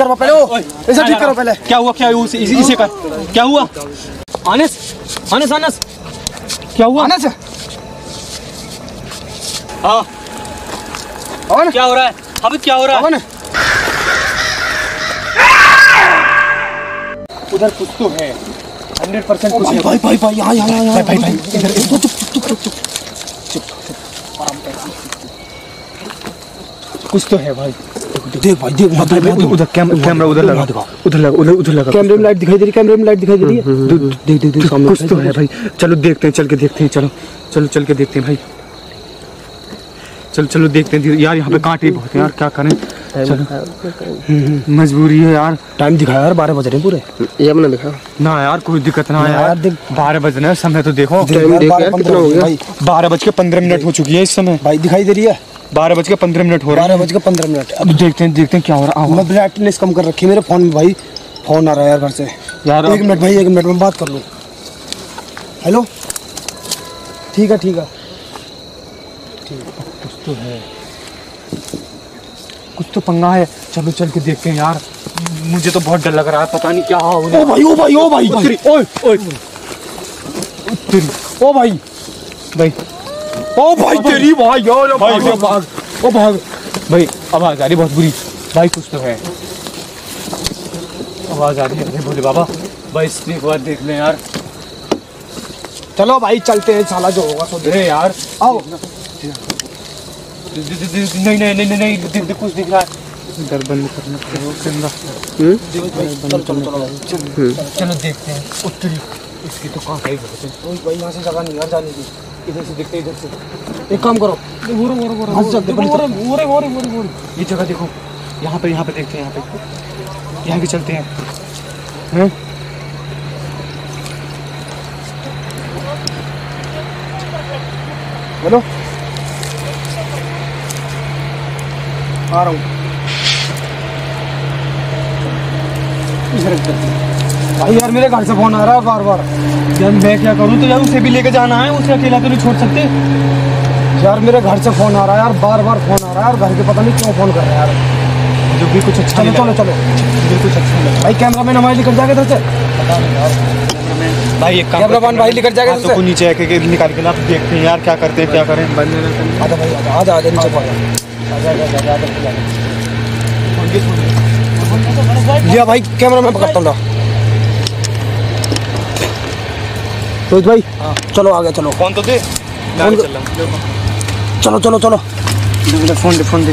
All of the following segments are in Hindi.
करो पहले। क्या हुआ, क्या हुआ, इसे कर, क्या हुआ? अनस अनस अनस क्या हुआ अनस? हाँ और क्या हो रहा है? अब क्या हो रहा है? उधर कुछ तो है, 100% कुछ है। भाई भाई भाई यहाँ यहाँ यहाँ भाई भाई इधर चुप चुप चुप चुप चुप। कुछ तो है भाई, देख भाई देख भाई। उधर कैमरा उधर लगा, उधर लगा। कैमरे में लाइट दिखाई दे रही, कैमरे में लाइट दिखाई दे रही है। देख देख देख, कुछ तो है भाई। चलो देखते हैं, चल के देखते हैं, चलो चलो चल के देखते हैं भाई। चलो चलो देखते हैं यार, यहाँ पे कांटे बहुत हैं यार, क्या करें। चलो मजबूरी है यार। टाइम दिखाया यार, 12 बज रहे हैं पूरे। ये मैंने दिखा ना यार, कोई दिक्कत ना यार, 12 बज रहे हैं। समय तो देखो, 12:15 हो चुकी है इस समय भाई। दिखाई दे रही है 12:15 हो रहा है, 12:15। अब देखते हैं क्या हो रहा है। मैं ब्राइटनेस कम कर रखी है मेरे फोन में भाई, फोन आ रहा है यार घर से। यार 1 मिनट भाई, 1 मिनट में बात कर लूँ। हेलो, ठीक है ठीक है ठीक। तो है कुछ तो पंगा है, चलो चल के देखते हैं यार। मुझे तो बहुत डर लग रहा है, पता नहीं क्या हो। ओ भाई ओ भाई ओ भाई उत्तरी, ओए ओए उत्तरी, ओ भाई भाई ओ भाई तेरी भाई यार भाई, ओ भाग भाई। आवाज आ रही बहुत बुरी भाई, कुछ तो है। आवाज आ रही है भोले बाबा भाई, इसलिए एक बार देख लें यार। चलो भाई चलते हैं, साला जो होगा तो दे यार। आओ, नहीं नहीं नहीं नहीं कुछ दिख रहा है। डर बंद करना पड़ेगा। चलो देखते हैं उत्तरी, इसकी तो कहाँ गई भाई। यहाँ से जगह नहीं यार जाने की, इधर से देखते हैं, इधर से। एक काम करो, ये जगह देखो, यहाँ पे देखते हैं, यहाँ पे चलते हैं। हेलो, आ रहा हूँ भाई। यार मेरे घर से फोन आ रहा है बार बार यार, मैं क्या करूँ? तो यार उसे भी लेके जाना है, उसे अकेला तो नहीं छोड़ सकते यार। मेरे घर से फोन आ रहा है यार, बार बार फोन आ रहा है यार घर के, पता नहीं क्यों फोन कर रहे हैं यार। जो भी कुछ अच्छा नहीं, चलो चलो जो कुछ अच्छा नहीं भाई। कैमरा मैन हमारे लेकर जाएगा इधर से, पता नहीं यार भाई। एक कैमरा मैन भाई लेकर जाएगा इधर से, नीचे निकाल के ना देखते हैं यार क्या करते हैं, क्या करें। आजा भाई आजा आजा आजा नीचे लिया भाई। कैमरा में पकड़ता हूँ रोहित भाई। चलो आगे चलो, फोन तो दे, चलो चलो चलो। फोन दे, फोन दे,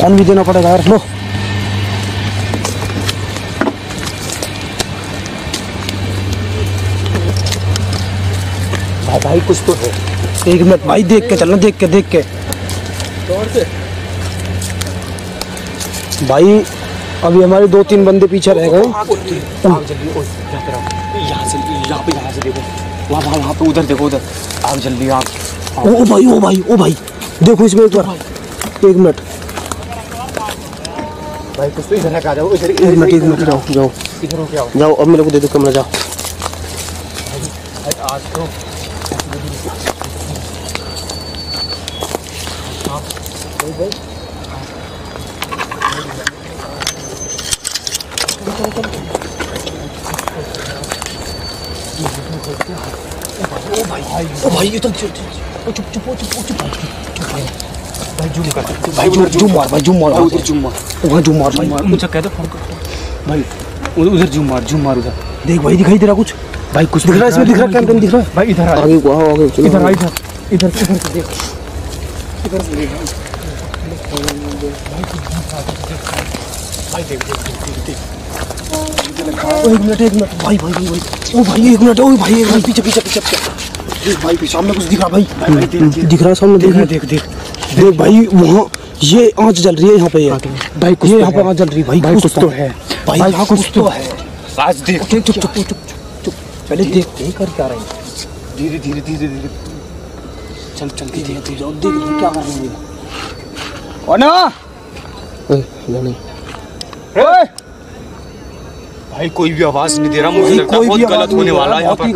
फोन भी देना पड़ेगा यार। लो भाई कुछ तो है, 1 मिनट भाई देख के चलना, देख के भाई। अभी हमारे 2-3 बंदे पीछे रह गए। यहाँ से देखो, वहाँ पे उधर देखो, उधर आग जल रही है। आग, ओ भाई देखो इसमें एक बार। 1 मिनट भाई, कुछ तो इधर आ जाओ, इधर 1 मिनट जाओ जाओ। अब मेरे को दे दो कमरा, जाओ भाई। तो चुप भाई, जूम कर भाई, जूम मार उधर देख भाई। दिखाई दे रहा कुछ भाई, कुछ दिख रहा है इसमें, दिख रहा है कैमरे दिख रहा है भाई। इधर आगे चलो, इधर से देख, इधर से देख भाई। देख 1 मिनट भाई। ओ भाई 1 मिनट, ओ भाई पीछे भाई, सामने कुछ दिख रहा भाई, दिख रहा सामने, देख भाई। वहाँ ये आँच जल रही है यहाँ पे, ये यहाँ पे आँच जल रही है भाई। कुछ तो है भाई, यहाँ कुछ तो है। आज देखते, चुप पहले देखते ही कर क्या रहे हैं। धीरे धीरे चलते जाओ, देख क्या कर रहे हैं। भाई कोई भी आवाज नहीं दे रहा, मुझे लगता है बहुत गलत होने वाला है। बहुत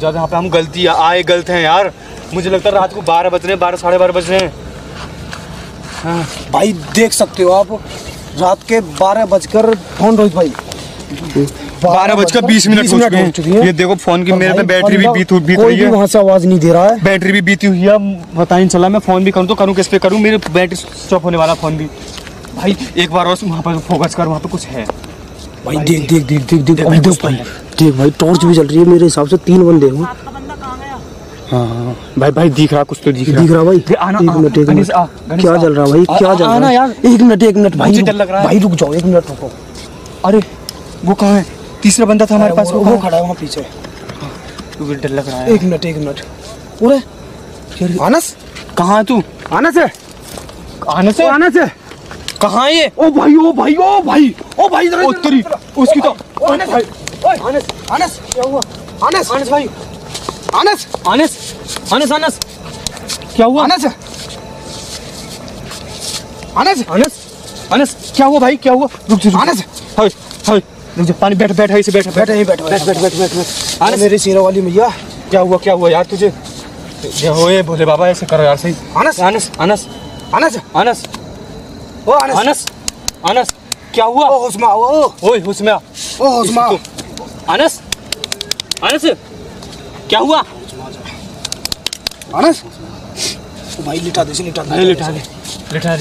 ज्यादा यहाँ पे हम गलत हैं यार। मुझे लगता है रात को 12 बज रहे हैं, 12 साढ़े 12 बज रहे हैं। भाई देख सकते हो आप, रात के 12 बजकर फोन रोहित भाई 12 बजकर 20 मिनट हो चुकी है। ये देखो फोन की मेरे में बैटरी भी बीत रही है, वहाँ से आवाज़ नहीं दे रहा है, बैटरी भी बीती हुई है। पता नहीं चला मैं फ़ोन भी करूँ तो करूँ किस पे करूँ, मेरी बैटरी स्टॉप होने वाला फ़ोन भी। भाई एक बार और वहाँ पर फोकस कर, वहाँ पर कुछ है। भाई देख देख देख देख देख देख भाई, टॉर्च भी जल रही है। मेरे हिसाब से 3 बंदे हो। हाँ भाई भाई दिख रहा, कुछ तो दिख रहा भाई। एक मिनट क्या जल रहा भाई, क्या जल रहा यार। एक मिनट भाई डर लग रहा है भाई, रुक जाओ 1 मिनट रुको। अरे वो कहाँ है, तीसरा बंदा था हमारे पास, वो खड़ा है वहाँ पीछे। डर लग रहा है। एक मिनट पूरे। आनस कहाँ है तू? आनस है कहाँ ये? ओ भाई ओ तेरी उसकी तो। आनस क्या हुआ? आनस भाई आनस आनस आनस आनस क्या हुआ? आनस क्या हुआ भाई, क्या हुआ? रुक आनस हाय पानी बैठ है, इसे बैठ। आनस मेरी सीरा वाली मैया, क्या हुआ यार तुझे? ये भोले बाबा ऐसे करो यार सही। आनस ओ आनस क्या हुआ? ओ हुस्मा आनस क्या हुआ? आनस भाई लिटा दे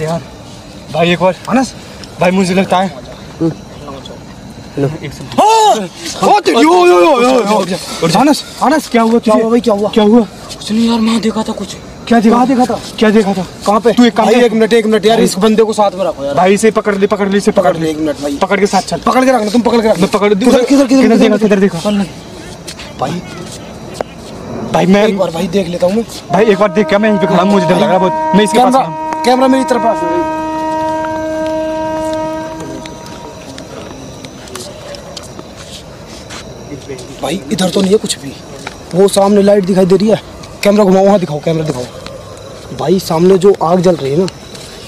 यार भाई एक बार। आनस भाई मुझे लगता है आनस क्या हुआ कुछ नहीं यार, मैं देखा था कुछ। क्या देखा था कहाँ पे? तू एक मिनट यार, इस बंदे को साथ में रखो यार भाई, से पकड़ ले 1 मिनट भाई, पकड़ के साथ चल, पकड़ के रखना, तुम पकड़ के रखना। पकड़ किधर देखो भाई। भाई मैं एक बार भाई देख लेता हूँ, भाई एक बार देख क्या, मैं यहीं पे खड़ा हूँ, मुझे डर लग रहा बहुत। मैं इसके पास, कैमरा मेरी तरफ आ। भाई इधर तो नहीं है कुछ भी, वो सामने लाइट दिखाई दे रही है। कैमरा घुमाओ, वहाँ दिखाओ, कैमरा दिखाओ भाई। सामने जो आग जल रही है ना,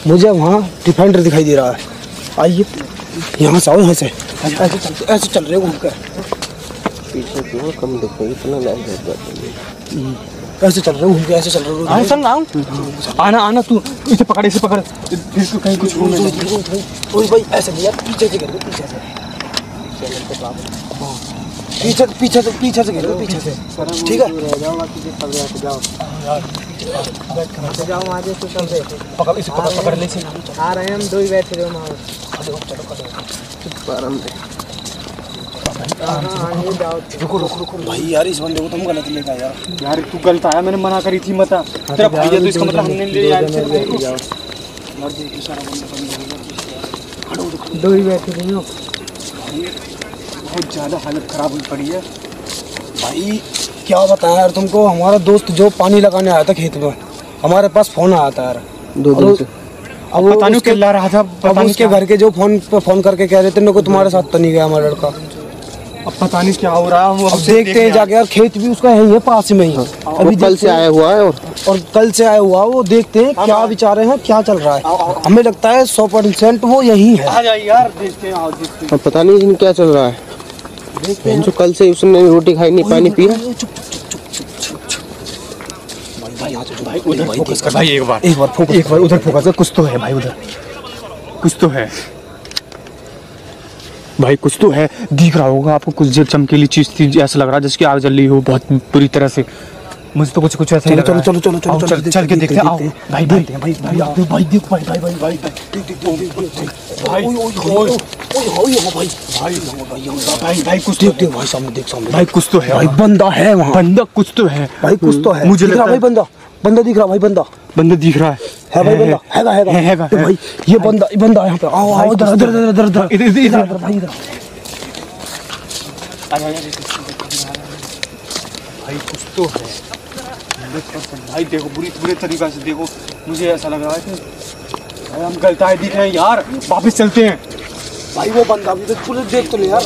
मुझे वहाँ डिफेंडर दिखाई दे रहा है। आइए यहाँ से आओ, यहाँ से ऐसे चल रहे घूम कर, पीछे क्यों कम दिख रही, इतना लाइट दिख, ऐसे चल रहे घूम के, ऐसे चल रहे। आना तू इसे पकड़, इसे पकड़, इसको कहीं कुछ हो नहीं भाई। ऐसे नहीं यार, पीछे से कर, पीछे से पीछे से ठीक है। आ रहे हैं हम, 2 ही बैठे थे भाई। यार इस बंदे को तुम गलत लेता यार, तू गलत आया, मैंने मना करी थी मत। तेरा भाई है तो इसका मतलब हमने ले लिया। यार 2 ही बैठे थे, बहुत ज़्यादा हालत ख़राब हुई पड़ी है भाई। क्या बताएं यार तुमको, हमारा दोस्त जो पानी लगाने आया था खेत में, हमारे पास फ़ोन आया था यार 2 दिन से। अब पता नहीं उसके ला रहा था, अब उसके घर के जो फ़ोन करके कह रहे थे मेरे को, तुम्हारे साथ तो नहीं गया हमारा लड़का। अब पता नहीं क्या हो रहा है, अब देखते हैं जाके यार। खेत भी उसका है पास में ही, अभी कल से आया हुआ है और कल से आया हुआ, वो देखते हैं क्या विचार हैं, क्या चल रहा है। हमें लगता है 100% वो यही है। आ जाइए यार, देखते हैं पता नहीं क्या चल रहा है। जो कल से उसने रोटी खाई नहीं, पानी पिया। भाई उधर फोकस कर भाई, एक बार उधर फोकस कर, कुछ तो है भाई उधर, कुछ तो है दिख रहा होगा आपको। कुछ जो चमकीली चीज थी, ऐसा लग रहा है जिसकी आग जल रही हो बहुत बुरी तरह से। मुझे तो कुछ ऐसा लग रहा है। चलो चल के देखते हैं। आओ भाई भाई कुछ देख भाई, सामने भाई कुछ तो है भाई, बंदा है वहाँ, बंदा कुछ तो है भाई, कुछ तो है। मुझे लग रहा है बंदा दिख रहा भाई, बंदा दिख रहा है भाई, बंदा हैगा भाई, ये बंदा यहाँ पे। आओ इधर भाई, कुछ तो है भाई। देखो बुरे तरीके से देखो, मुझे ऐसा लग रहा है कि हम गलत आए दिख रहे हैं यार। वापस चलते हैं भाई, वो बंदा भी तो पूरे देख तो ले यार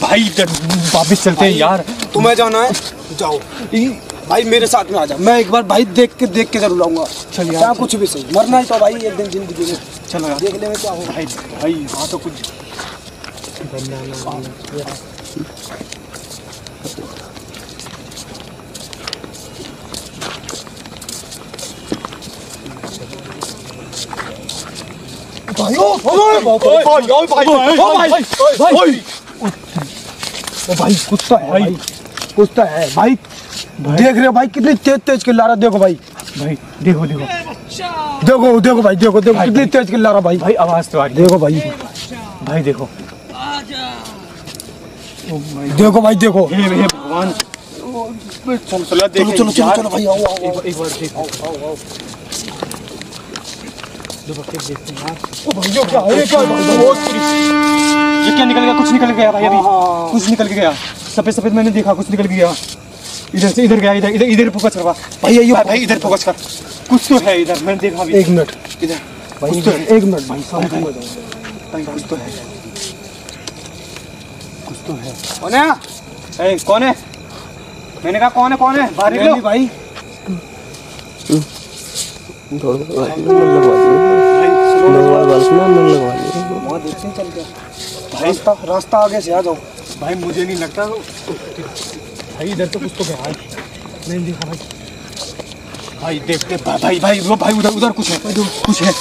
भाई, वापस चलते हैं यार। तुम्हें जाना है जाओ भाई, मेरे साथ में आ जाओ, मैं एक बार भाई देख के जरूर आऊँगा। चल यार, कुछ भी सही, मरना ही तो भाई एक दिन जिंदगी में। चलो यार, देखने में क्या हो भाई। हाँ तो कुछ कुछ तो है भाई। देख रहे हो भाई कितनी तेज तेज किल्ला रहा। देखो भाई, भाई देखो देखो देखो देखो भाई, देखो देखो कितनी तेज किल्ला रहा भाई। भाई आवाज तो आ रही। देखो भाई, भाई देखो, देखो भाई देखो, भगवान। चलो चलो चलो चलो भाई, आओ आओ आओ, एक बार देखो, आओ आओ, दो बकेट देखते हैं यार। ओ भाई जो क्या है, क्या बहुत ये क्या निकल गया? कुछ निकल गया भाई, अभी कुछ निकल गया। सफेद सफेद मैंने देखा, कुछ निकल गया। इधर से इधर गया, इधर इधर इधर फोकस करवा भाई, ये भाई इधर फोकस कर। कुछ तो है इधर, मैंने देखा। एक मिनट इधर भाई, एक मिनट भाई, सामने हो जाओ। कुछ तो है, कुछ तो है। कौन है? ए कौन है? मैंने कहा कौन है, कौन है? बाहर निकलो भाई, थोड़ा रास्ता रास्ता आगे से आ जाओ भाई। मुझे नहीं लगता भाई, इधर तो कुछ तो है नहीं दिखा भाई। भाई देखते भाई, भाई वो भाई उधर उधर कुछ है, कुछ है,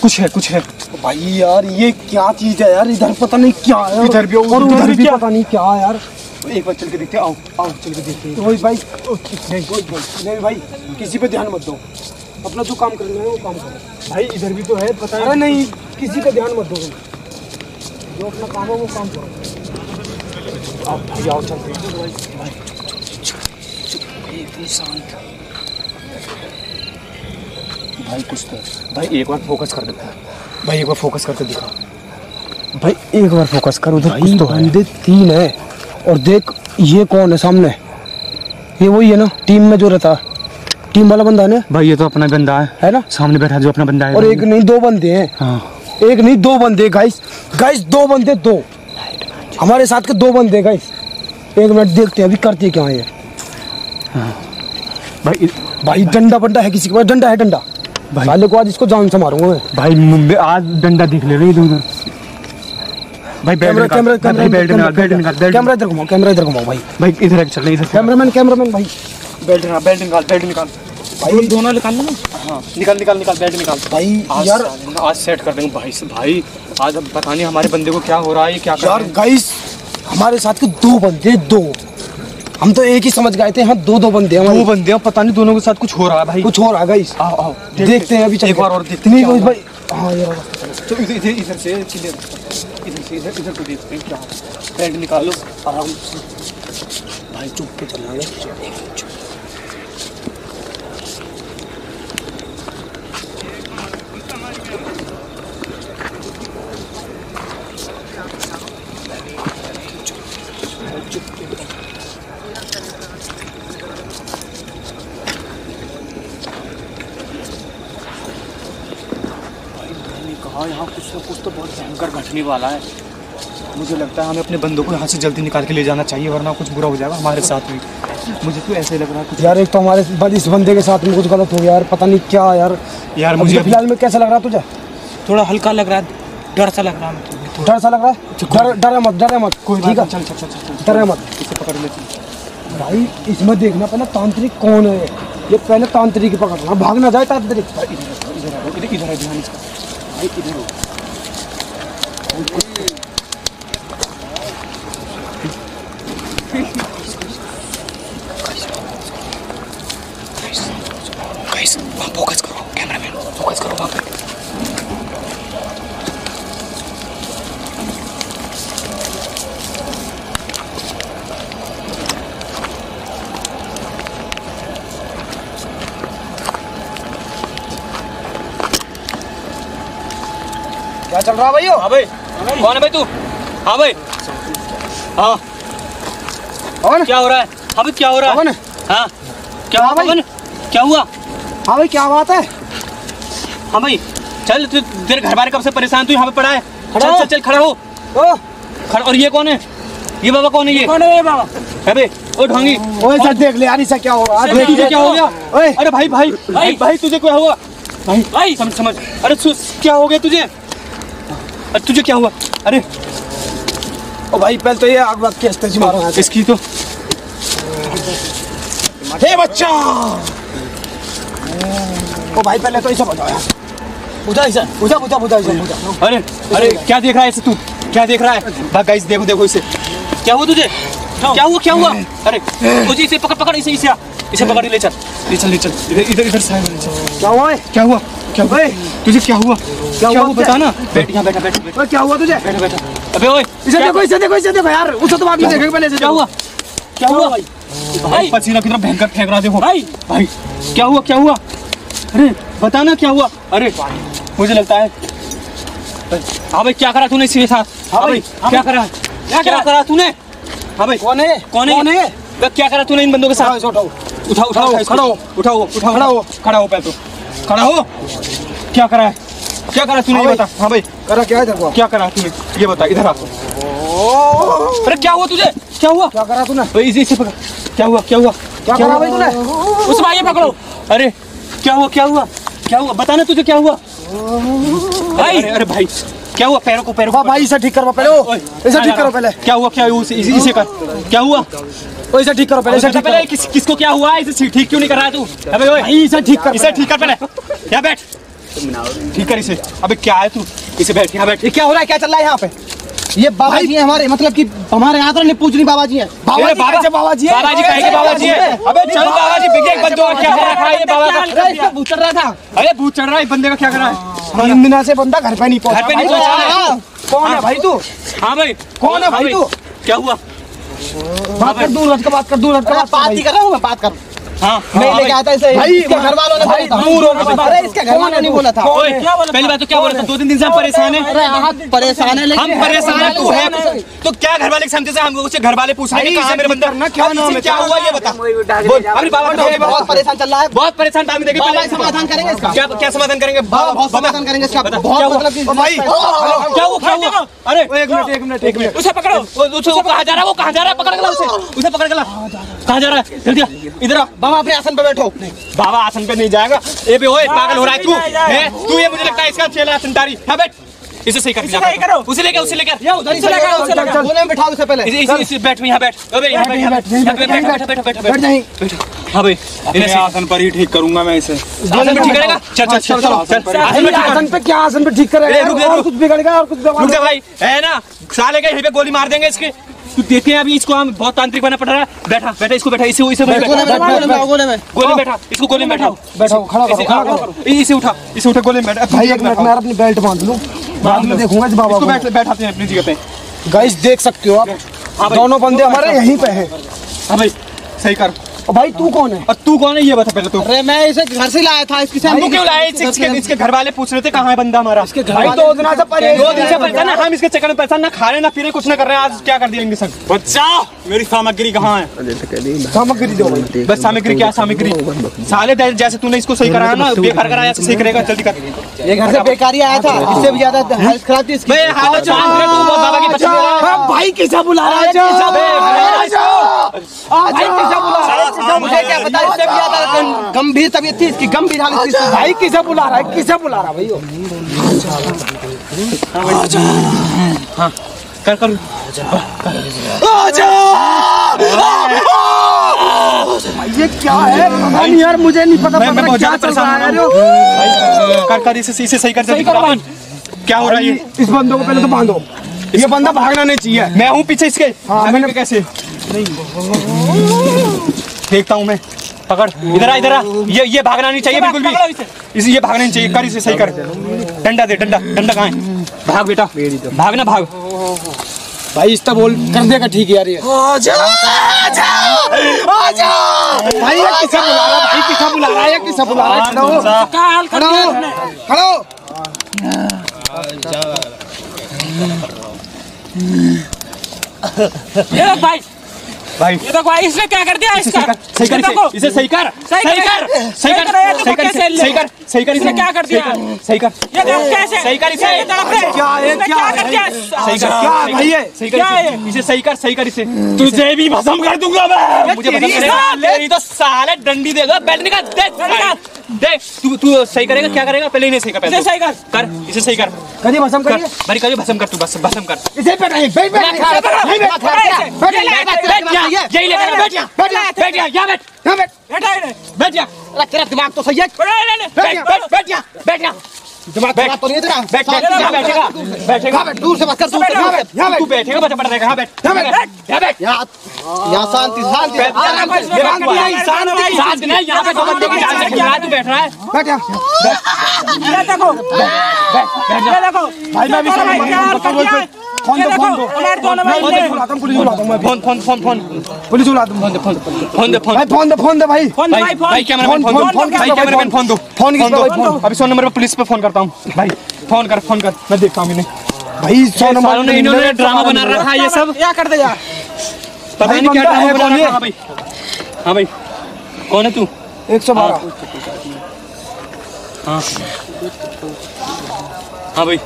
कुछ है, कुछ है भाई। यार ये क्या चीज है यार? इधर पता नहीं क्या है, इधर भी और उधर भी पता नहीं क्या है यार। एक बार चल के देखते हैं, आओ आओ चल के देखते हैं। तो भाई नहीं भाई, किसी पे ध्यान मत दो, अपना जो काम करना है वो काम करो भाई। इधर भी तो है पता है। अरे नहीं, किसी पे ध्यान मत दो, जो अपना काम है वो काम करो। आओ भाई आओ, चल भाई। कुछ तो भाई, एक बार फोकस कर देता है भाई, एक बार फोकस करके दिखा भाई, एक बार फोकस कर। उधर कुछ तो बंदे तीन है। और देख ये कौन है सामने? ये वही है ना टीम में जो रहता, टीम वाला बंदा है भाई। ये तो अपना बंदा है ना, सामने बैठा जो अपना बंदा है। और एक नहीं दो बंदे हैं। हाँ। एक नहीं दो बंदे गाइस, गाइस दो बंदे, दो हमारे साथ के दो बंदे गाइस। एक मिनट देखते हैं अभी करते क्या है। हाँ। भाई भाई डंडा बंडा है किसी के पास? डंडा है, डंडा भाई को आज इसको जान से मारूंगा मैं भाई। आज डंडा दिख ले रही इधर भाई। कैमरा कैमरा कैमरा इधर घुमाओ, कैमरा इधर घुमाओ भाई। भाई इधर चल रही, इधर कैमरामैन कैमरामैन भाई। बेल्ट निकाल, बेल्ट निकाल, बेल्ट निकाल भाई, दोनों निकाल लो। हां निकाल निकाल निकाल, बेल्ट निकाल भाई। यार आज सेट कर देंगे भाई से भाई। आज अब पता नहीं हमारे बंदे को क्या हो रहा है, क्या कर रहा है यार। गाइस हमारे साथ के दो बंदे, दो, हम तो एक ही समझ गए थे। हां दो दो बंदे हैं, दो बंदे हैं। पता नहीं दोनों के साथ कुछ हो रहा है भाई, कुछ हो रहा है गाइस। आओ आओ देखते हैं अभी, एक बार और देखते हैं भाई। हां यार तो इधर इधर से चले, इधर से इधर, इधर को देखते हैं क्या। पैड निकालो आराम से भाई, चुप के चलना है। यहाँ कुछ तो बहुत भयंकर घटने वाला है। मुझे लगता है हमें अपने बंदों को यहाँ से जल्दी निकाल के ले जाना चाहिए, वरना कुछ बुरा हो जाएगा हमारे साथ भी। मुझे तो ऐसे लग रहा है यार, एक तो हमारे इस बंदे के साथ में कुछ गलत हो गया यार, पता नहीं क्या यार। यार मुझे फिलहाल में कैसा लग रहा है तुझे? थोड़ा हल्का लग रहा है, डर सा लग रहा है, डर सा लग रहा है। डरे मत, डरे मत, कोई ठीक है, चल चल चल, डरे मत। इसे पकड़ लेते भाई, इसमें देखना पहले तांत्रिक कौन है। ये पहले तांत्रिक पकड़ना, भाग ना जाए तांत्रिक। इधर ध्यान भाई, इधर हो फोकस करो कैमरा मैन, फोकस करो वहाँ पे। क्या चल रहा है भाई? हो हाँ भाई, कौन है भाई तू? हाँ भाई, हाँ कौन? क्या हो रहा है? हाँ भाई क्या हो रहा है? हाँ क्या हुआ भाई? क्या हुआ? हाँ भाई क्या बात है? हाँ भाई चल, तू तेरे घर बार कब से परेशान, तू यहाँ पे पड़ा है। खड़ा चल, चल खड़ा हो खड़ा। और ये कौन है? ये बाबा कौन है? ये कौन है बाबा? अबे ओ ढोंगी, ओए सर देख ले यार, इससे क्या हो रहा है? तुझे क्या हो गया? अरे भाई भाई भाई भाई तुझे क्या हुआ भाई? भाई समझ, अरे क्या हो गया तुझे? अरे तुझे क्या हुआ? अरे ओ भाई पहले तो ये आग वाग के अस्तर जी मारो इसकी तो। हे बच्चा, ओ भाई पहले तो इसे बचाओ यार। बुझा। अरे अरे क्या देख रहा है तू, क्या देख रहा है? भाग गाइस, देखो देखो इसे, क्या हुआ तुझे, क्या हुआ क्या हुआ? अरे मुझे इसे पकड़ पकड़, इसे इसे इसे पकड़, ले चल ले चल ले चल, इधर इधर साइड में ले चल। क्या हुआ क्या हुआ क्या हुआ तुझे, क्या हुआ क्या हुआ बता ना। बैठ यहां, बैठा बैठा, क्या हुआ तुझे? बैठा बैठा। अबे ओए इसे देखो इसे देखो इसे देखो यार, उसे तो बाद में देखेंगे, पहले इसे। क्या हुआ भाई? पसीना कितना भयंकर फेंक रहा, देखो भाई भाई क्या हुआ क्या हुआ? अरे बता ना क्या हुआ। अरे मुझे लगता है हाँ भाई क्या करा तूने इसके साथ? हाँ भाई क्या करा, क्या करा तूने? हाँ भाई कौन है कौन है, क्या करा तूने इन बंदों के साथ? उठाओ उठाओ उठाओ, खड़ा हो उठाओ, उठाओ खड़ा हो, खड़ा हो पैर तो खड़ा हो। क्या करा है, क्या करा तूने ये बता? हाँ भाई करा क्या है, क्या करा तूने ये बता, इधर आ। अरे क्या हुआ तुझे, क्या हुआ क्या करा तूने? भाई इसे पकड़, क्या हुआ क्या हुआ क्या करा भाई तूने? उस भाई पकड़ो। अरे क्या हुआ क्या हुआ क्या हुआ बता ना तुझे क्या हुआ भाई? अरे भाई क्या हुआ? पैरों को पैरों को भाई इसे ठीक करवा पहले, इसे ठीक करो पहले। क्या हुआ क्या हुआ इसे कर, क्या हुआ? ओए इसे ठीक करो पहले, इसे ठीक पहले। किसको क्या हुआ, इसे ठीक क्यों नहीं कर रहा तू? अबे ओए इसे ठीक कर, इसे ठीक कर पहले, यहां बैठ ठीक कर इसे। अबे क्या है तू, इसे बैठ यहां बैठ। क्या हो रहा है, क्या चल रहा है यहां पे? ये बाबा जी है हमारे, मतलब कि हमारे यहां तो नहीं पूजनी बाबा जी है, बाबा जी बाबा जी बाबा जी कहे के बाबा जी है। अबे चल बाबा जी बिके बंदों का क्या कर रहा है ये बाबा का? इसको भूत चढ़ रहा था। अरे भूत चढ़ रहा है बंदे का, क्या कर रहा है? 3 दिन से बंदा घर पे नहीं पहुंचा, घर पे नहीं पहुंचा। कौन है भाई तू? हाँ भाई कौन है भाई तू? क्या हुआ बात कर, दूर रखकर बात कर, दूर रखकर बात ही कर रहा हूं मैं, बात कर। हां मैं लेके आता इसे, इसके घर वालों ने भाई दूर हो गया। अरे इसके घर वालों ने बोला था, क्या बोला? पहली बात तो क्या बोला था? 2-3 दिन से हम परेशान है। अरे हम परेशान है, लेकिन हम परेशान है तू है तो क्या घर वाले के सामने से हम लोग से घर वाले पूछ रहे हैं कहां मेरे बंदा ना, क्या नाम है क्या हुआ ये बता। अरे बाबा बहुत परेशान चल रहा है, बहुत परेशान। बाद में देखेंगे बाबा समाधान करेंगे इसका। क्या क्या समाधान करेंगे बाबा? बहुत समाधान करेंगे इसका, बहुत मतलब कि भाई क्या वो क्या हुआ? अरे एक मिनट उसे पकड़ो, उसे कहां जा रहा है वो, कहां जा रहा है? पकड़ के उसे, उसे पकड़ के कहां जा रहा है? जल्दी इधर आ बाबा, अपने आसन पे बैठो। बाबा आसन पे नहीं जाएगा। ए बे ओए पागल हो रहा है तू है तू, ये मुझे लगता है इसका चेला आसनदारी है। बैठ इसे सही कर, सही करो उसे लेके, उसे लेके या उधर से लगा, उसे लगा कोने में बैठाओ उसे पहले। इसी बैठ में यहां बैठ, अबे यहां बैठ बैठ नहीं बैठ। हां भाई इन्हें आसन पर ही ठीक करूंगा मैं इसे। आसन पे ठीक करेगा? चल चल चल आसन पे, क्या आसन पे ठीक करेगा? रुक कुछ बिगड़ेगा और कुछ रुक जा भाई है ना साले के, यहीं पे गोली मार देंगे इसके। तू देखते हैं अभी इसको, हम बहुत तांत्रिक बना पड़ रहा है। बैठा बैठा इसको, बैठा इसे इसे गोले में, गोले बैठा इसको, गोले में बैठाओ बैठाओ, खड़ा करो खड़ा करो, इसे उठा इसे उठा, गोले में बैठा भाई। एक मिनट मैं अपनी बेल्ट बांध लूं, बाद में देखूंगा इस बाबा को। बैठ बैठाते हैं अपनी जगह पे। गाइस देख सकते हो आप दोनों बंदे हमारे यहीं पे हैं। हां भाई सही कर। और भाई तू कौन है और तू कौन है ये बता पहले तो। अरे मैं इसे घर से लाया था, इसके सामने क्यों लाया? इसके घर वाले पूछ रहे थे कहां है बंदा हमारा। इसके घर वाले तो उतना सा पर 2 दिन से परेशान है हम, इसके चक्कर में परेशान, ना खा रहे ना पी रहे, कुछ ना कर रहे हैं। आज क्या कर दिया इनके संग? बचाओ मेरी सामग्री कहां है? सामग्री दो बस, सामग्री क्या सामग्री साले, जैसे तूने इसको सही कराया ना बेकार कराया, सही करेगा जल्दी कर। ये घर से बेकारी आया था, इससे भी ज्यादा हालत खराब थी इसकी। मैं हालत जान रहा हूं बाबा की बच्चे भाई कैसा बुला रहा है, कैसा भाई कैसा बुला रहा है? मुझे क्या पता इससे भी ज्यादा गंभीर तबीयत थी इसकी, गंभीर हालत थी भाई। किसे बुला रहा है, किसे बुला रहा है भाई? हां कर कर ये क्या है पता नहीं यार, मुझे नहीं पता क्या चल रहा है यार। कर कर इसे इसे सही कर दे, क्या हो रहा है? इस बंदों को पहले तो बांधो, ये बंदा भागना नहीं चाहिए। मैं हूं पीछे इसके, मैंने कैसे नहीं देखता हूं मैं। पकड़ इधर आ इधर आ, ये भागना नहीं चाहिए बिल्कुल भी, इसे ये भागना नहीं चाहिए। कर इसे सही कर, डंडा दे डंडा, डंडा कहां है? भाग बेटा भागना भाग भाई, इसका बोल कर देगा ठीक है यार। ये आ जा भाई किसे बुला रहा है, भाई किसे बुला रहा है, किसे बुला रहा है? खड़ा हो खड़ा हो ये भाई भाई ये देखो भाई इसने क्या कर दिया इसका। सही कर इसे, सही कर सही कर सही कर सही कर सही कर सही कर, इसने क्या कर दिया? सही कर ये देख कैसे, सही कर इसे, क्या है क्या कर दिया? सही कर क्या भाई है, सही कर इसे, सही कर सही कर इसे, तुझे भी भस्म कर दूंगा मैं। मुझे भस्म करेगा मेरी तो साले डंडी देगा, बैठने का दे तू सही करेगा क्या करेगा पहले? इन्हें सही कर, पहले सही कर इसे, सही कर करिए भस्म करिए भाई, करिए भस्म कर तू, बस भस्म कर इसे। बैठ बैठ बैठ यही लेकर बैठ जा, यहां बैठ यहां बैठ बैठ जा, तेरा दिमाग तो सही है। बैठ जा दूर से बात कर, तू बैठेगा बच्चा पड़ रहेगा। यहाँ शांति शांति तू बैठ रहा है। फोन दे, फोन दो, फोन पुलिस बुला दूं। फोन दे भाई अभी 100 नंबर पे पुलिस पे फोन करता हूं भाई। फोन कर मैं देखता हूं। भाई 100 नंबर पे इन्होंने ड्रामा बना रखा है ये सब। क्या कर दे यार, पता नहीं क्या ड्रामा बना रहा है भाई। हां भाई कौन है तू? 112। हां हां भाई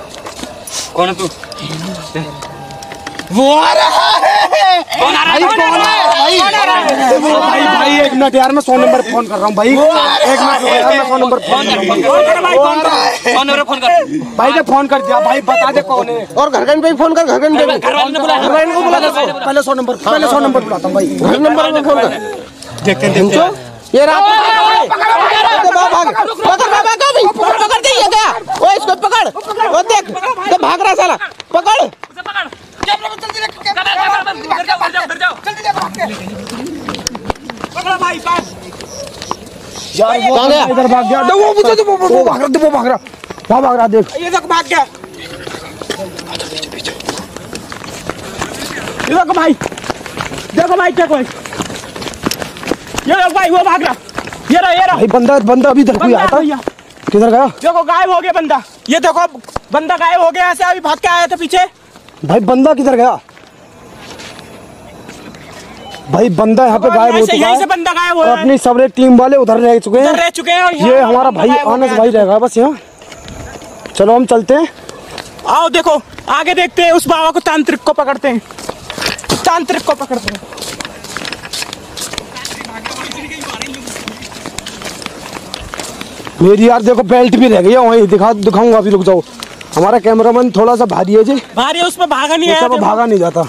कौन है तू? वो आ रहा है। कौन आ रहा है? भाई एक मिनट यार, मैं 100 नंबर फोन कर रहा हूँ भाई। एक मिनट यार, मैं 100 नंबर फोन कर भाई ने फोन कर दिया। भाई बता दे कौन है और घरगन पे फोन कर। घरगन पे घरवाले को बुला पहले। 100 नंबर बुलाता हूँ भाई। घर नंबर पे फोन कर, देखते हैं ये रात वो इसको पकड़। वो देख तो भाग रहा साला, पकड़ उसे पकड़। पकड़ भाई पास यार, वो इधर भाग गया। वो भाग रहा देख, ये देख भाग गया। देखो भाई, देखो ये लोग भाई, वो भाग रहा। ये रहा भाई बंदा अभी इधर कोई आया था, किधर गया? देखो गायब हो गया बंदा। ये देखो बंदा गायब हो गया, ऐसे अभी भाग के आया था पीछे। भाई बंदा किधर गया? भाई बंदा यहाँ पे गायब हो चुका है। बंदा गायब हो, अपनी सबरे टीम वाले उधर रह चुके हैं। ये हमारा भाई आनंद भाई रहेगा बस यहाँ। चलो हम चलते हैं, आओ। देखो आगे देखते हैं, उस बाबा को तांत्रिक को पकड़ते हैं। मेरी यार देखो बेल्ट भी रह गई है वहीं, दिखाऊंगा अभी, रुक जाओ। हमारा कैमरामैन थोड़ा सा भारी है जी, उसमें भागा नहीं जाता।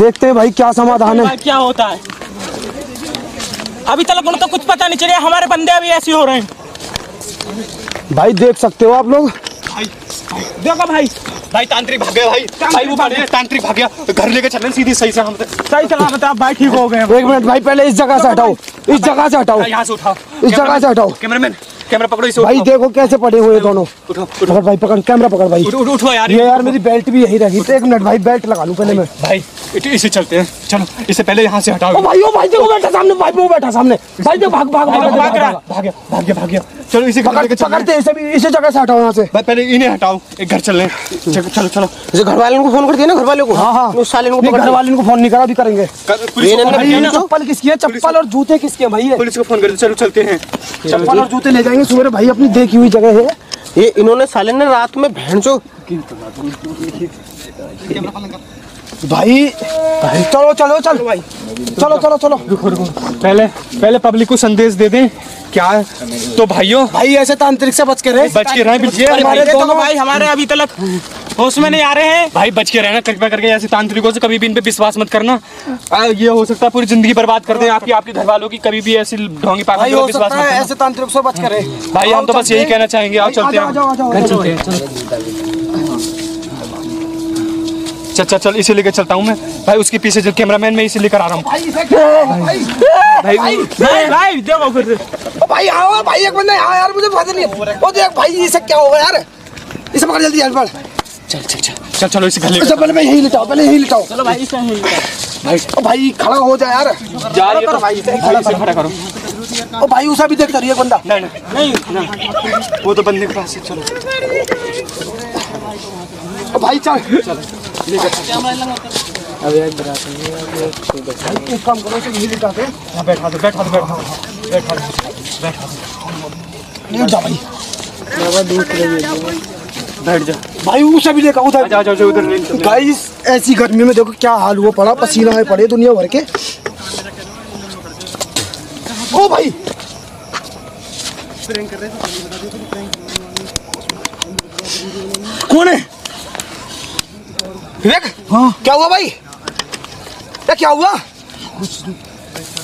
देखते हैं भाई क्या समाधान है, क्या होता है। अभी तक उनको कुछ पता नहीं चला, हमारे बंदे अभी ऐसे हो रहे हैं भाई। देख सकते हो आप लोग, देखो भाई तांत्रिक भाग गया भाई। वो तांत्रिक भाग गया, घर लेके चलने सीधी सही से। हम सही सलामत आप भाई ठीक हो गए? एक मिनट भाई, पहले इस जगह से हटाओ। यहाँ से उठाओ, इस जगह से हटाओ। कैमरामैन कैमरा पकड़ो इसे भाई, देखो कैसे पड़े हुए दोनों। उठाओ भाई, पकड़ कैमरा पकड़ भाई। उठो यार, ये यार मेरी बेल्ट भी यही रही। एक मिनट भाई, बेल्ट लगा लूं पहले मैं। भाई इसे चलते हैं, चलो इसे पहले यहाँ से हटाओ। ओ भाई देखो बैठा सामने भाई, देखो भाग गया। चलो इसे पकड़ते हैं, इसे जगह से हटाओ यहाँ से। भाई पहले इन्हें हटाओ, एक घर चल रहे हैं। चलो इसे घर वाले को फोन कर दिया ना, घर वाले को। हाँ उस साले को, घर वाले को फोन नहीं करा, अभी करेंगे। चप्पल किसकी है? चप्पल और जूते किसके हैं भाई? पुलिस को फोन कर। चलो चलते हैं, चप्पल और जूते ले जाएंगे। सुबह भाई अपनी देखी हुई जगह है ये, इन्होंने साले ने रात में भैंसो। भाई चलो भाई। पहले पब्लिक को संदेश दे दें क्या तो भाइयों। भाई ऐसे तांत्रिक से बच के रहें। हमारे अभी तक होश में नहीं आ रहे हैं भाई, बच के रहना। कृपया करके ऐसे तांत्रिकों से कभी भी इन पे विश्वास मत करना। ये हो सकता है पूरी जिंदगी बर्बाद कर दें आपकी, आपके घर वालों की। कभी भी ऐसी ढोंगी पागल पे विश्वास मत करना, ऐसे तांत्रिक से बच के रहें भाई। हम तो बस यही कहना चाहेंगे। आओ चलते हैं, चल इसे लेकर चलता हूँ मैं भाई। उसके पीछे जो कैमरामैन, मैं इसे लेकर आ रहा हूँ भाई। देखो फिर भाई एक बंदा यार, मुझे पता नहीं वो देख भाई, इसे क्या होगा यार? इसे पकड़ जल्दी, हेल्प चल। चलो इसे घर ले जाओ, पहले यहीं लिटाओ। चलो भाई इसे यहीं लिटाओ भाई, खड़ा हो जा यार। खड़ा करो ओ भाई, उसे भी देख रही है बंदा। नहीं वो तो बंदे के पास। चलो भाई चल, अब एक काम करो, इसे लिटाते हैं। बैठा दो भाई, बैठ जा भाई। उसे भी लेकर उधर जाओ उधर। गाइस ऐसी गर्मी में देखो क्या हाल हुआ पड़ा, पसीना में पड़े दुनिया भर के। ओ भाई कौन है? विवेक हाँ, क्या हुआ भाई? क्या हुआ?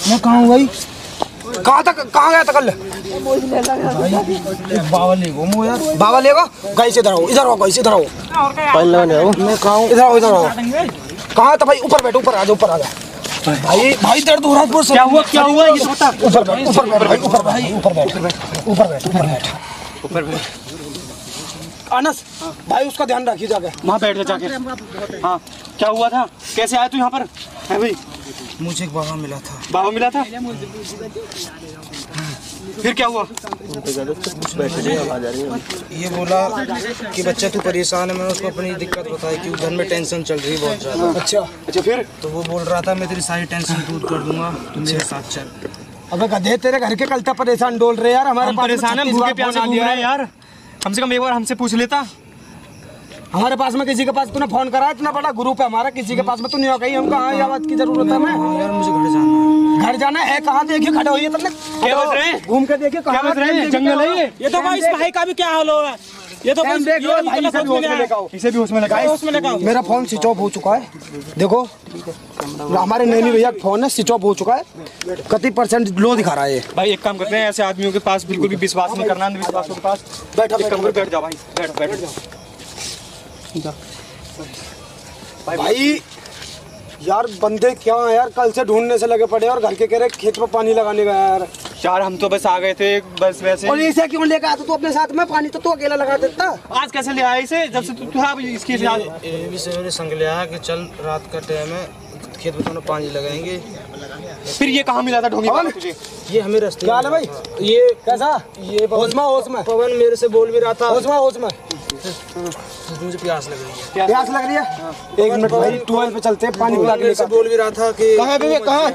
मैं कहाँ हूँ भाई? कहाँ गया था कल? बाबा लेगा गैस इधर आओ, इधर आओ गैस, इधर आओ, पानी लगाने आओ, मैं खाऊं, इधर आओ, इधर आओ, कहाँ था भाई? ऊपर बैठो, ऊपर आ जाओ, ऊपर आ जाओ भाई, भाई दर्द हो रहा है, क्या हुआ ये बता, ऊपर बैठ, ऊपर बैठ भाई, ऊपर भाई, ऊपर बैठ, ऊपर बैठ, ऊपर बैठ, ऊपर बैठ। अनस भाई उसका ध्यान रखिए, जाके वहाँ बैठ जाके। हाँ क्या हुआ था, कैसे आया तू यहाँ पर? है भाई मुझे एक बाबा मिला था, बाबा मिला था, फिर क्या हुआ? ये बोला कि बच्चा तू परेशान है, मैंने उसको अपनी दिक्कत बताई कि घर में टेंशन चल रही है बहुत ज़्यादा। अच्छा अच्छा, फिर तो वो बोल रहा था मैं तेरी सारी टेंशन दूर कर दूंगा, तुम मेरे साथ चल। अबे गधे तेरे घर के कलता परेशान डोल रहे यार, हमारे परेशान है, भूखे प्यासे घूम रहे हैं यार, कम से कम एक बार हमसे पूछ लेता। हमारे पास में किसी के पास तूने फोन करा, इतना बड़ा ग्रुप है हमारा, किसी के पास में तू नहीं हो गई, हमको हाँ आवाज की जरूरत है। मैं यार मुझे घर जाना है, घर जाना है कहाँ? देखिए खड़े होइए, तुमने घूम के देखिए कहाँ जंगल है ये तो भाई, इस भाई का भी क्या हाल हो रहा है, ये तो भाई मेरा फोन स्विच ऑफ हो चुका है, देखो हमारे नैनी भैया का फोन है स्विच ऑफ हो चुका है, कति % लो दिखा रहा है भाई। एक काम करते हैं, ऐसे आदमियों के पास बिल्कुल भी विश्वास नहीं करना, अंधविश्वासों के पास बैठ जाओ भाई, बैठ जाओ भाई। यार बंदे क्या यार, कल से ढूंढने से लगे पड़े और घर के कह रहे खेत में पानी लगाने का। यार यार हम तो बस आ गए थे बस, वैसे और इसे क्यों लेकर आता तू अपने साथ में? पानी तो तू अकेला लगा देता, आज कैसे ले आया इसे? जब से तू था इसके साथ मेरे संग ले आया कि चल रात का टाइम है, खेत में तो पानी लगाएंगे। फिर ये कहाँ मिला था ढोंगी वाला तुझे? ये हमें रास्ते क्या है भाई, ये कैसा? ये पवन मेरे से बोल भी रहा था, मुझे प्यास लग रही है, प्यास लग रही है, एक मिनट भाई ट्यूबवेल पे चलते हैं, पानी पिला के लेकर बोल भी रहा था कि कहाँ विवेक, कहाँ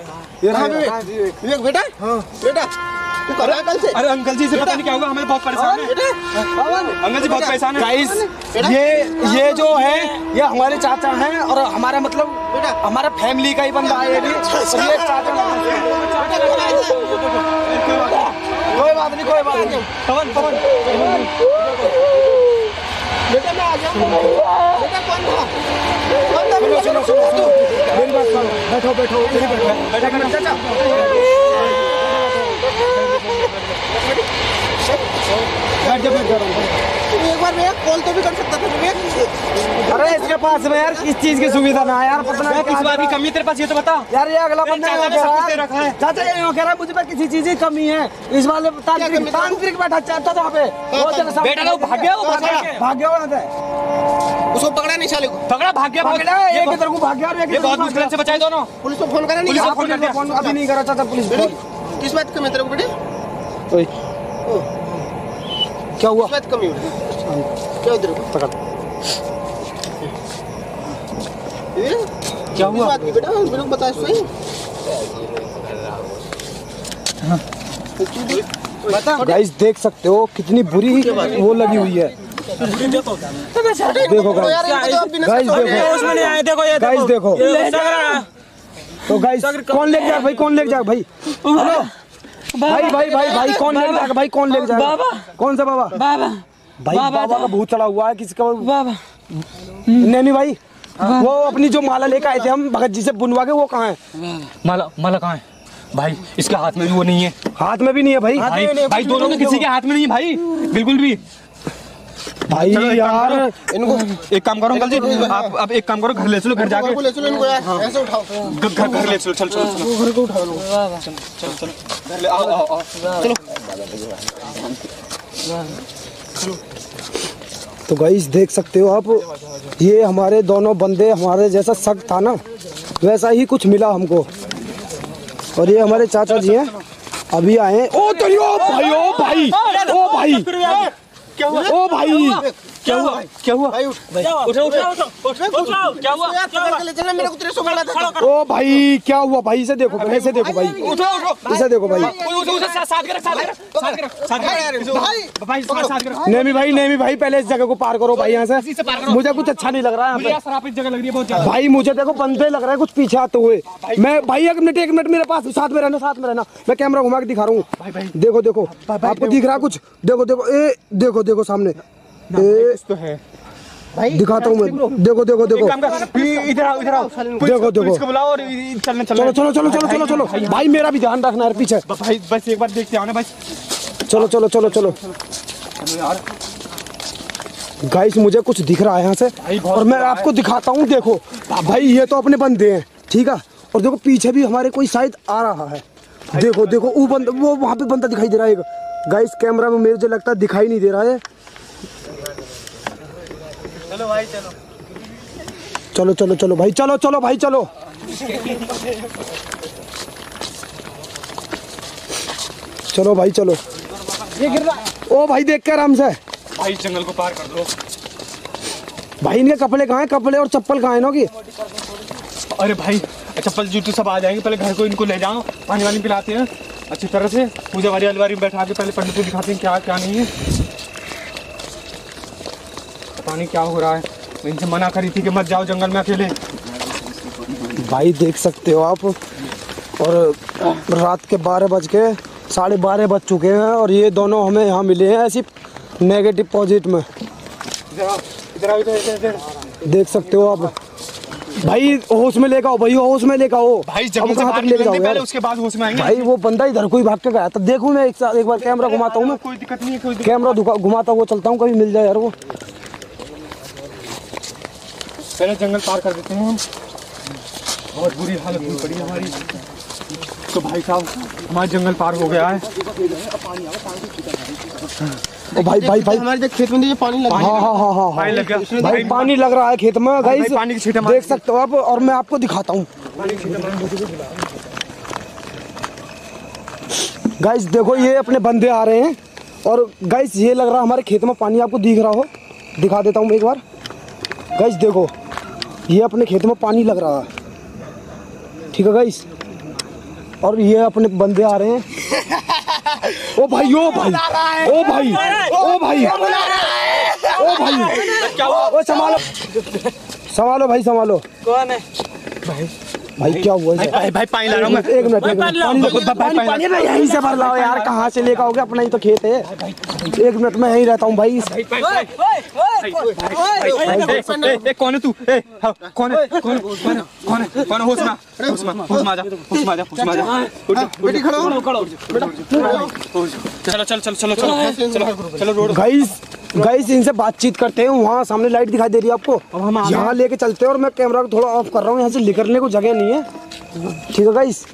विवेक बेटा, बेटा तू कहाँ है कल से? अरे अंकल जी से पता नहीं क्या होगा, हमें बहुत परेशान है अंकल जी, बहुत परेशान है गाइस। ये जो है ये हमारे चाचा हैं और हमारा मतलब हमारा फैमिली का ही बंदा है, ये भी कोई बात नहीं, कोई बात नहीं। पवन पवन बेटा मैं आ गया, बेटा कौन था? सुनो सुनो सुनो, मेरी बात सुनो, बैठो बैठो बैठो बैठो चाचा, बैठ जाओ बैठ जाओ। एक बार मैं कॉल तो भी कर सकता था। अरे इसके पास में यार किस चीज की सुविधा ना यार, पता नहीं किस बात की कमी तेरे पास, ये तो बता यार। ये अगला बंदा रखा है चाचा, ये कह रहा है मुझे पर किसी चीज की कमी है, इस वाले तांत्रिक बैठा चाहता था पे, बेटा लोग भाग्य उसको पकड़ा नहीं, चाले पकड़ा भाग्य पकड़ा, एक इधर को भाग्य और एक बहुत मुश्किल से बचाए दोनों। पुलिस को फोन करा? नहीं फोन अभी नहीं करा चाचा पुलिस। किस बात की कमी तेरे को बेटे? क्या हुआ? कमी क्या इधर पकड़, क्या हुआ आदमी बेटा मेरे को बता सही बता। गाइस देख सकते हो कितनी बुरी वो लगी हुई है, देखो गाइस, देखो गाइस, देखो तो गाइस कौन लेके जा भाई, कौन लेके जा भाई, भाई भाई भाई भाई कौन ले जाएगा भाई, कौन ले जाएगा? बाबा, कौन सा बाबा? बाबा भाई, बाबा का भूत चढ़ा हुआ है किसका? बाबा नैनी भाई वो अपनी जो माला लेकर आए थे हम भगत जी से बुनवा के, वो कहाँ है? माला माला कहाँ है भाई? इसके हाथ में भी वो नहीं है, हाथ में भी नहीं है भाई, भाई दोनों के किसी के हाथ में नहीं है भाई, बिल्कुल भी भाई यार। इनको एक काम करो अंकल जी, आप अब एक काम करो, घर ले चलो, घर जाके ले चलो इनको यार, ऐसे उठाओ घर ले चलो, चल चलो घर को उठा लो, चलो चलो घर ले आओ आओ, चलो चलो। तो गाइस देख सकते हो आप, ये हमारे दोनों बंदे हमारे जैसा शक था ना वैसा ही कुछ मिला हमको, और ये हमारे चाचा जी हैं अभी आए। ओ तो भाई क्या हुआ? ओ भाई क्या हुआ? क्या हुआ भाई? उठो उठो, क्या हुआ? ओ भाई क्या हुआ भाई? इसे देखो भाई, इसे देखो भाई, उठो उठो, इसे देखो भाई, नेमी भाई, नेमी भाई पहले इस जगह को पार करो भाई, यहाँ से मुझे कुछ अच्छा नहीं लग रहा है यहाँ पे जगह लग रही है भाई, मुझे देखो बंदे लग रहा है कुछ पीछे आते हुए। मैं भाई एक मिनट मेरे पास, साथ में रहना, साथ में रहना, मैं कैमरा घुमा के दिखा रहा हूँ, देखो देखो आपको दिख रहा कुछ? देखो देखो ए देखो देखो सामने तो है भाई, दिखाता हूँ मैं, देखो देखो देखो, इधर आओ इधर आओ, देखो देखो इसको बुलाओ और चलने चलो चलो चलो चलो चलो भाई, मेरा भी ध्यान रखना है पीछे, बस एक बार देखते आओ ना भाई, चलो चलो चलो चलो यार। गाइस मुझे कुछ दिख रहा है यहाँ से और मैं आपको दिखाता हूँ। देखो भाई ये तो अपने बंदे हैं, ठीक है। और देखो पीछे भी हमारे कोई शायद आ रहा है। देखो देखो वो बंदा, वो वहाँ पे बंदा दिखाई दे रहा है। गाइस कैमरा में मुझे लगता है दिखाई नहीं दे रहा है। चलो भाई चलो चलो चलो चलो भाई चलो चलो भाई चलो। चलो भाई चलो। ये गिर रहा। ओ भाई देख के आराम से भाई, जंगल को पार कर दो भाई। इनके कपड़े कहाँ हैं? कपड़े और चप्पल कहाँ हैं इनकी? अरे भाई चप्पल जूते सब आ जाएंगे। पहले घर को इनको ले जाओ, पानी वानी पिलाते हैं अच्छी तरह से, पूजा वाली अलवारी में बैठा के पहले पंडित को दिखाते हैं क्या क्या नहीं है। पता नहीं क्या हो रहा है। इनसे मना करी थी कि मत जाओ जंगल में अकेले। भाई देख सकते हो आप। और रात के 12 बज के 12:30 बज चुके हैं और ये दोनों हमें यहाँ मिले हैं ऐसी नेगेटिव पॉजिट में। देख सकते हो आप भाई। होश में लेकर आओ भाई, होश में लेकर आओ भाई। जब कहाँ तक लेकर आओ पहले, उसके बाद होश में आएंगे भाई। वो बंदा इधर कोई भाग के गया था। देखूँ मैं एक बार कैमरा घुमाता हूँ, कोई दिक्कत नहीं है। कैमरा घुमाता हुआ चलता हूँ, कभी मिल जाए यार वो। पहले जंगल पार कर देते हैं हम। बहुत बुरी हालत हो पड़ी हमारी। तो भाई साहब हमारा जंगल पार हो गया है। ओ भाई भाई भाई हमारे खेत में पानी लग रहा है। हाँ पानी लग गया भाई, पानी लग रहा है खेत में। गाइस पानी के छींटे देख सकते हो आप। और मैं आपको दिखाता हूँ गाइस। देखो ये अपने बंदे आ रहे हैं। और गाइस ये लग रहा है हमारे खेत में पानी, आपको दिख रहा हो? दिखा देता हूँ एक बार। गाइस देखो ये अपने खेत में पानी लग रहा है, ठीक है गाइस। और ये अपने बंदे आ रहे हैं। ओ भाई ओ भाई ओ भाई ओ भाई ओ भाई ओ संभालो संभालो भाई संभालो। कौन है भाई? भाई क्या हुआ भाई? भाई पानी ला रहा हूं मैं। एक मिनट पानी यहीं से भर लाओ यार। कहाँ से लेकर आओगे? अपना ही तो खेत है। एक मिनट में यहीं रहता हूँ भाई। कौन है तू? कौन है कौन है कौन है कौन? होश में चलो चलो चलो चलो चलो चलो। गाइस गाइस इनसे बातचीत करते हैं। वहाँ सामने लाइट दिखाई दे रही है आपको, यहाँ लेके चलते हैं। और मैं कैमरा को थोड़ा ऑफ कर रहा हूँ, यहाँ से निकलने को जगह नहीं है, ठीक है गाइस।